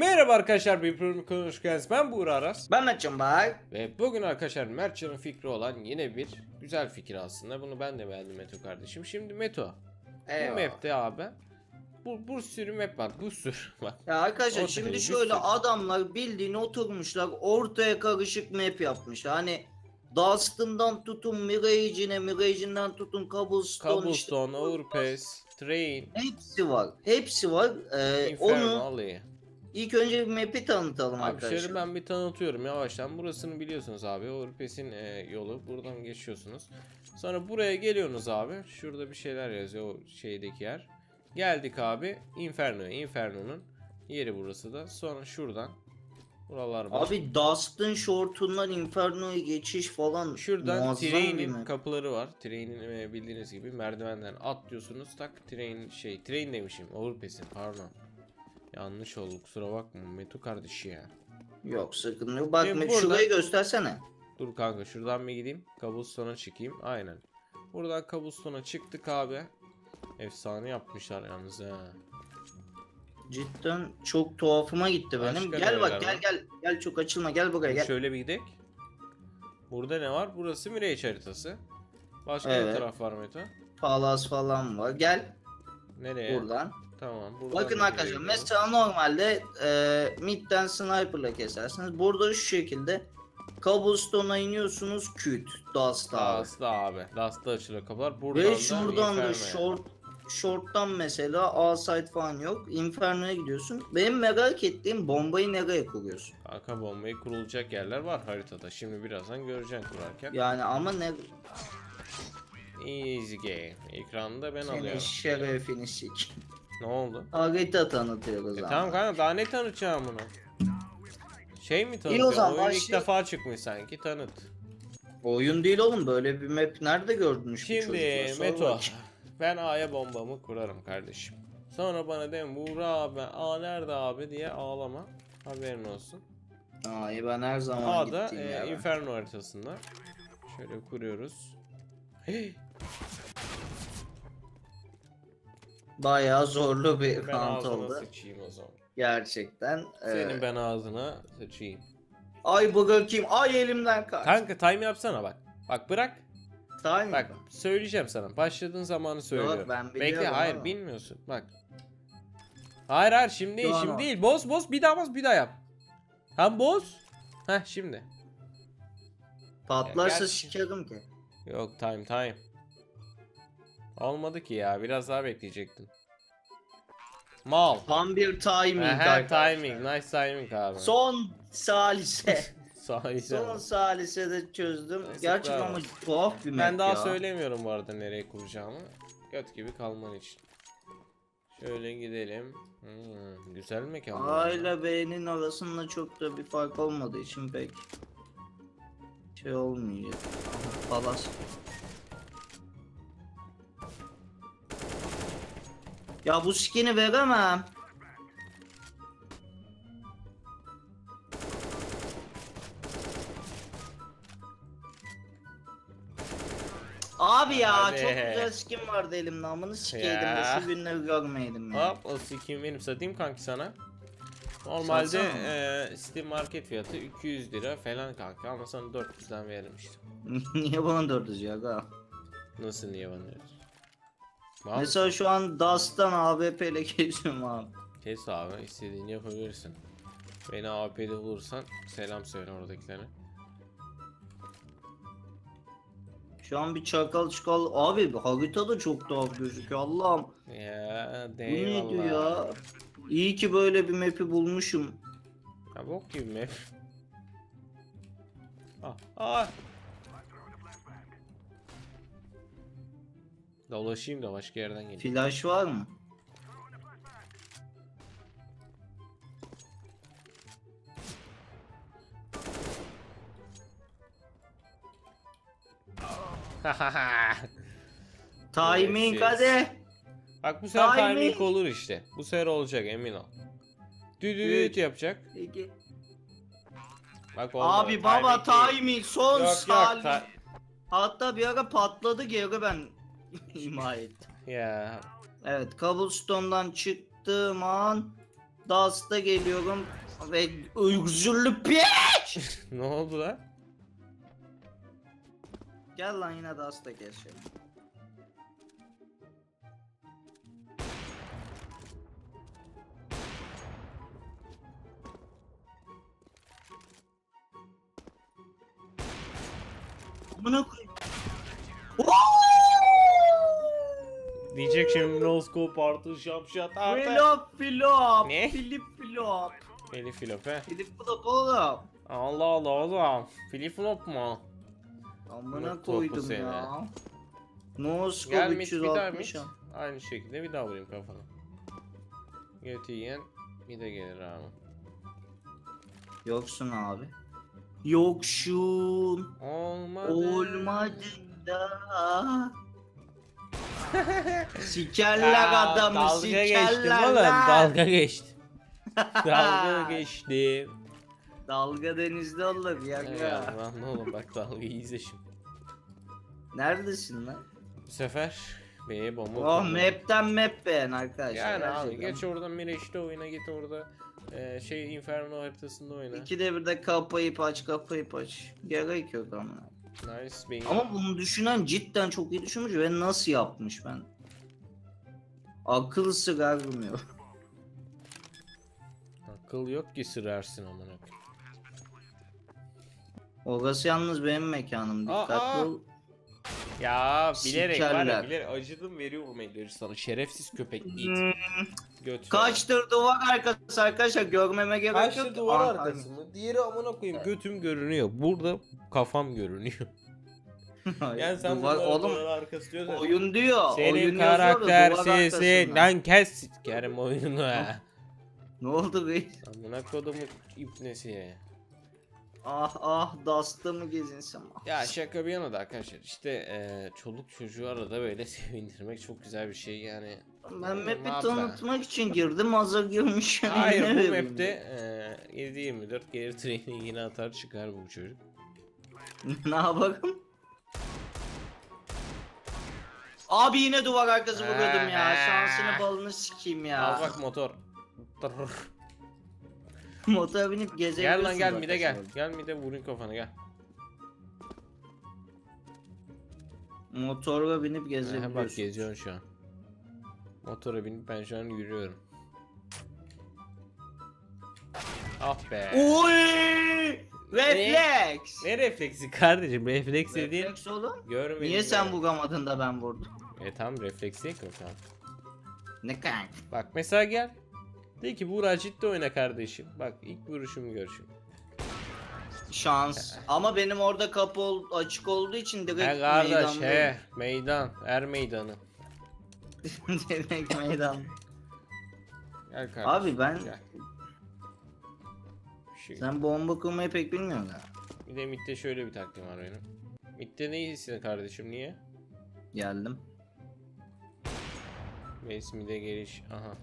Merhaba arkadaşlar, bir programı hoş geldiniz. Ben Buğra Aras. Ben Mertcan Bay. Ve bugün arkadaşlar Mertcan'ın fikri olan yine bir güzel fikir aslında. Bunu ben de beğendim Meto kardeşim. Şimdi Meto, bu map'te abi bu sürü map var, bu sürü var. Ya arkadaşlar ortaya şimdi şöyle adamlar bildiğini oturmuşlar, ortaya karışık map yapmış. Hani Dust'ından tutun Mirage'ine, Mirage'inden tutun Cobblestone, işte, Overpass, Train. Hepsi var, hepsi var. Inferno alayı. İlk önce bir map'i tanıtalım arkadaşlar. Şöyle ben bir tanıtıyorum yavaştan. Burasını biliyorsunuz abi. Overpass'in yolu. Buradan geçiyorsunuz. Sonra buraya geliyorsunuz abi. Şurada bir şeyler yazıyor o şeydeki yer. Geldik abi Inferno'ya. Inferno'nun yeri burası da. Sonra şuradan. Buralar var. Abi Dust'ın shortundan Inferno'ya geçiş falan. Şuradan Train'in kapıları var. Train'in bildiğiniz gibi merdivenden atlıyorsunuz. Tak Train demişim. Overpass'in pardon. Yanlış oldu, kusura bakma Meto kardeşi ya. Yok sakın yok, bak Meto şurayı göstersene. Dur kanka şuradan bir gideyim, Cobblestone'a çıkayım aynen. Buradan Cobblestone'a çıktık abi. Efsane yapmışlar yalnız ha. Cidden çok tuhafıma gitti benim. Gel bak gel çok açılma, gel buraya gel. Şöyle bir gidelim. Burada ne var? Burası Mirage haritası. Başka bir taraf var Meto. Palas falan var, gel. Nereye? Buradan. Tamam, bakın arkadaşlar mesela normalde midden sniper'la kesersiniz. Burada şu şekilde Cobblestone'a iniyorsunuz, küt Dust'ta. Dust'ta abi. Dust'ta açılıyor kapılar. Buradan ve şuradan da short'tan mesela A site falan yok. Inferno'ya gidiyorsun. Benim merak ettiğim bombayı nereye kuruyorsun? Kanka bombayı kurulacak yerler var haritada. Şimdi birazdan göreceksin kurarken. Yani ama ne... Easy game. Ekranda ben alıyorum. Senin şerefini sik. Ne oldu? Harita tanıtıyoruz abi. Tamam kanka daha ne tanıtacağım bunu? Şey mi tanıtacağım? Oyun ilk defa çıkmış sanki, tanıt. Oyun değil oğlum, böyle bir map nerede gördünüz? Şimdi Meto, ben A'ya bombamı kurarım kardeşim. Sonra bana deyin Buğra abi A nerede abi diye ağlama. Haberin olsun. A'yı ben her zaman gittiğim yere. A'da Inferno haritasında. Şöyle kuruyoruz. Hey. Bayağı zorlu bir round oldu. Gerçekten. Senin ben ağzına sıçayım. Ay bugün kim? Ay elimden kaç. Kanka time yapsana bak. Bak bırak. Time. Bak söyleyeceğim sana. Başladığın zamanı söylüyorum. Yok, ben bekle hayır ama bilmiyorsun. Bak. Hayır hayır şimdi değil, şimdi değil. Boz bir daha yap. Tam boz. Heh şimdi. Patlarsa şikerim ki. Yok time. Olmadı ki ya, biraz daha bekleyecektin. Mal. Tam bir timing. Aha, timing, nice timing abi. Son salise. Son salise de çözdüm. Neyse, gerçekten ama tuhaf bir map. Ben daha söylemiyorum bu arada nereye kuracağımı. Göt gibi kalman için. Şöyle gidelim. Güzel mekan. A ile B'nin arasında çok da bir fark olmadığı için pek şey olmayacak. Palas. Ya bu skin'i veremem. Abi ya abi, çok güzel skin vardı elimde, amını sikeydim de şu günleri görmeydim ya. Yani. Hop o skin benim, satayım kanki sana. Normalde Steam market fiyatı 200 lira falan kanka ama sana 400'den vermiştim. Niye bana 400 ya kanka? Nasıl niye bana 400? Tamam. Mesela şu an Dust'tan AWP ile kesiyorum abi. Kes abi, istediğini yapabilirsin. Beni AWP'de bulursan selam söyle oradakilere. Şu an bir çakal çıkal abi, haritada çok tuhaf gözüküyor Allah'ım. Ya değil bu neydi ya? İyi ki böyle bir map'i bulmuşum. Ya bok gibi map. Ah. Dolaşayım da başka yerden geleyim. Flash var mı? Timing hadi. Bak bu sefer timing olur işte. Bu sefer olacak emin ol. Düdüdüt yapacak. Peki. Bak olmadı. Abi baba timing son sal. Hatta bir ara patladı geri ben. İma ettim. Evet Cobblestone'dan çıktığım an Dust'a geliyorum ve özürlü piç. Ne oldu lan? Gel lan yine Dust'a geçelim. Bunu diyecek şimdi no scope artı şapşat artı. Filop filop. Ne? Filip filop. Filip filop he. Filip filop oğlum. Allah Allah oğlum. Filip filop mu? Amına koydum ya. No scope 360. Aynı şekilde bir daha vurayım kafana. Götü yiyen bir de gelir abi. Yoksun abi. Yoksun. Olmadı. Olmadın da. Sikerler adamı, sikerler oğlum. Dalga geçtim. Dalga geçtim. Dalga denizde olur ya. Allah ne olur bak dalgayı izle şimdi. Neredesin lan? Bu sefer B'ye bomba. Oh map'ten map beğen arkadaşlar. Yani abi şeyden. Geç oradan Mirage'de oyna, git orada Inferno haritasında oyna. İkide bir de kapayıp aç. Gerek yok ama. Nice. Ama bunu düşünen cidden çok iyi düşünmüş ve nasıl yapmış ben? Akıl sırar bilmiyorum. Akıl yok ki sırarsın amına. Orası yalnız benim mekanım, dikkatli ol. Ya bilerek sikerler. Var ya bilerek acıdım veriyor o meyleri sana şerefsiz köpek git. Kaçtır duvar arkası arkadaşlar görmeme gerek yok. Kaçtır duvar arkası mı? Diğeri amına koyayım götüm görünüyor. Burada kafam görünüyor. Yani sen duvar, oğlum, arkası diyorsun. Oyun diyor. Senin karakter sesi lan kes sikerim oyunu ha. Ne oldu be? Amına kodumun ipnesi. Ah ah Dust'ta mı gezinsem? Ya şaka bir yana da arkadaşlar işte çoluk çocuğu arada böyle sevindirmek çok güzel bir şey yani. Ben map'i tanıtmak için girdim hazır girmişim. Hayır bu map'te 7-24 geri treni yine atar çıkar bu çocuk. Ne yapalım? Abi yine duvar arkası vuruyordum ya şansını balını sikeyim ya. Al bak motor. Motora binip gezebiliyorsun. Gel lan gel mide gel. Gel mide vurun kafana gel. Motora binip gezebiliyorsun. Bak geziyorsun şu an. Motora binip ben şu an yürüyorum. Ah be. Oy! Refleks. Ne refleksi kardeşim? Refleks dediğin. Refleks oğlum. Görmedim. Niye sen bugamadın da ben vurdum? Tam refleksi yok lan. Ne kank? Bak mesela gel. De ki Buğra ciddi oyna kardeşim. Bak ilk vuruşumu gör şimdi. Şans. Ama benim orada kapı açık olduğu için direkt meydan. Meydan. Er meydanı. Direkt meydan. Gel kardeşim. Abi ben... Gel. Sen bomba kurmayı pek bilmiyorsun ya. Bir de midde şöyle bir taktiğim var benim. Midde ne iyisin kardeşim niye? Geldim. Base mid'e geliş. Aha.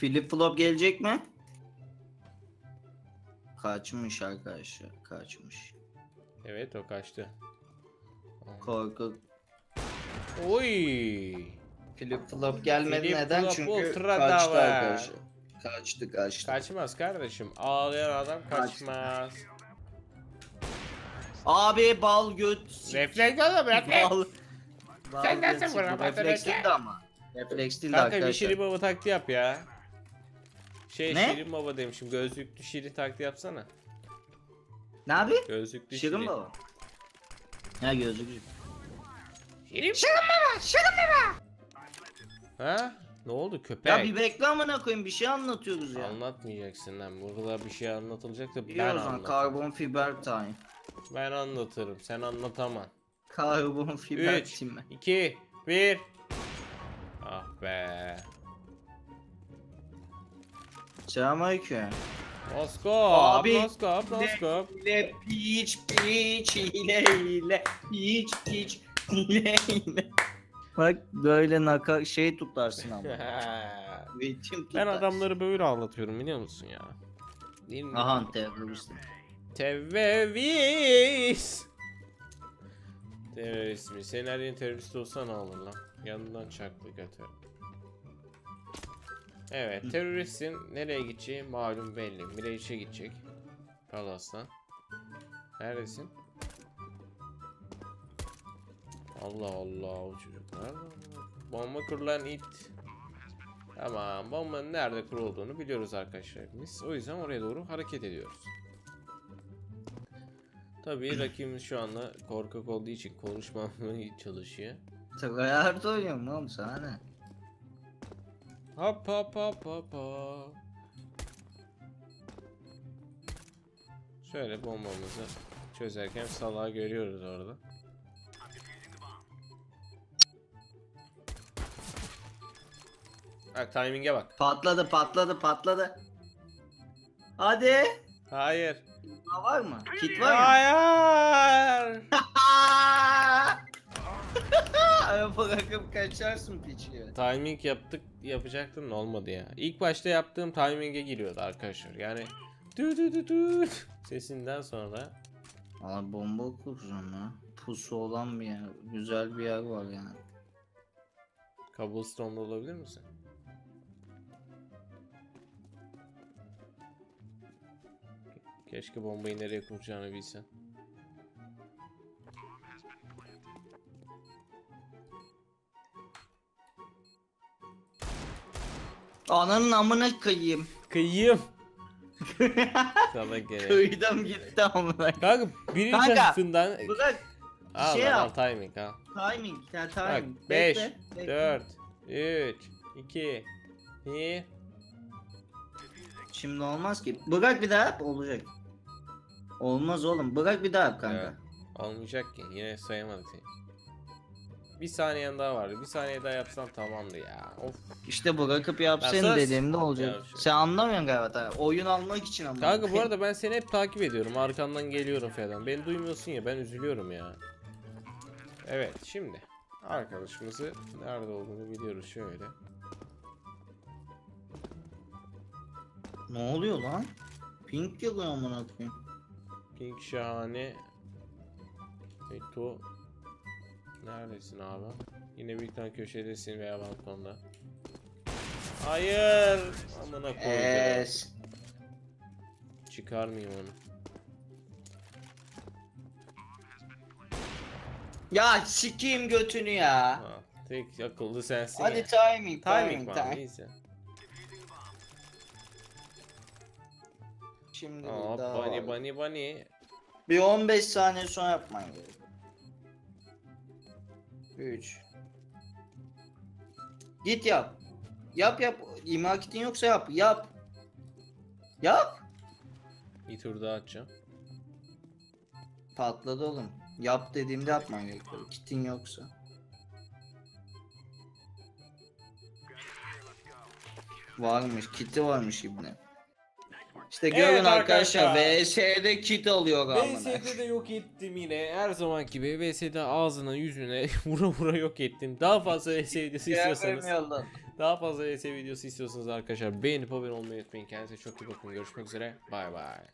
Flip flop gelecek mi? Kaçmış arkadaşlar, kaçmış. Evet o kaçtı. Korkak. Oy! Flip flop gelmedi flip neden? Flop çünkü kaçtı var. Arkadaşlar. Kaçtı. Kaçmaz kardeşim. Ağlayan adam kaçmaz. Abi bal göt. Refleks adam refleks. Sen nasıl vuramadın? Refleksliydi ama. Refleksliydi arkadaşlar. Kanka bir şirin baba taktiği yap ya. Şirin baba demişim. Gözlüklü şirin taktiği yapsana. Ne abi? Gözlüklü şirin baba. Ha gözlüklü. Şirin baba. Ha? Ne oldu köpek? Ya bir bekle amına koyayım bir şey anlatıyoruz ya. Anlatmayacaksın lan. Burada bir şey anlatılacak da ben anlatırım. Karbon fiber time. Ben anlatırım. Sen anlatamam. Karbon fiber time. 3 2 1 Ah be. Selamünaleyküm. Moskop, abi, moskop. Hile, piç, hile. Bak böyle naka şey tutarsın ama. Ben adamları böyle anlatıyorum biliyor musun ya? Değil mi? Aha, terörist. Tevvis. Devre ismi. Senin her yeni terörist olsa ne olur lan? Yanından çaklı götür. Evet, teröristin nereye gideceği malum belli. Mirage'e gidecek. Palas'tan. Neredesin? Allah Allah, o çocuklar. Bomba kurulan it. Tamam, bombanın nerede kurulduğunu biliyoruz arkadaşlar biz. O yüzden oraya doğru hareket ediyoruz. Tabii rakibimiz şu anda korkak olduğu için konuşmamaya çalışıyor. Çok ayarda oynuyorum oğlum, sana ne? Hop hop hop hop hop. Şöyle bombamızı çözerken salağı görüyoruz orada. Bak timing'e bak. Patladı patladı patladı. Hadi. Hayır. Daha var mı? Kit var mı? Hayır. Bırakıp kaçarsın piçiye. Timing yapacaktım, olmadı ya. İlk başta yaptığım timing'e giriyordu arkadaşlar. Yani sesinden sonra. Ama bomba kuracağım ya. Pusu olan bir yer, güzel bir yer var yani. Cobblestone'da olabilir misin? Keşke bombayı nereye kuracağını bilsen. Ananın amına kıyayım. Kıyayım. Sana gerek. Kıydım gitti amına. Kanka birinci açısından. Bırak. Al şey al, timing al. Timing. Ya, timing. Bak 5, 4, 3, 2, 1. Şimdi olmaz ki. Bırak bir daha yap, olacak. Olmaz oğlum. Bırak bir daha yap kanka. Evet. Olmayacak ki. Yine sayamadık seni. Bir saniyen daha vardı. Bir saniye daha yapsan tamamdı ya. Of. İşte bırakıp yapsın dediğimde olacak. Sen anlamıyorsun galiba tabii. Oyun almak için anlamıyorum. Kanka bu arada ben seni hep takip ediyorum. Arkandan geliyorum falan. Beni duymuyorsun ya. Ben üzülüyorum ya. Evet şimdi. Arkadaşımızı nerede olduğunu biliyoruz şöyle. Ne oluyor lan? Pink geliyor amına koyayım. Pink şahane. Meto. Neredesin abi? Yine bir tane köşedesin veya balkonda. Hayır! Amına koyayım. Çıkarmayayım onu. Ya sikeyim götünü ya. Ha, tek akıllı sensin. Hadi ya. Timing. Şimdi bunny. Bir 15 saniye sonra yapman gerekiyor. 3. Git yap. Yap. İmha kitin yoksa yap. Yap. Bir tur daha atacağım. Patladı oğlum. Yap dediğimde yapman gerekiyor. Kitin yoksa. Varmış. Kiti varmış ibne. İşte görün evet arkadaşlar, VSD'de kit alıyor galiba. VSD'de yok ettim yine, her zaman gibi VSD'de ağzına yüzüne vura yok ettim. Daha fazla VSD videosu istiyorsanız arkadaşlar beğenip abone olmayı unutmayın. Kendinize çok iyi bakın, görüşmek üzere, bay bay.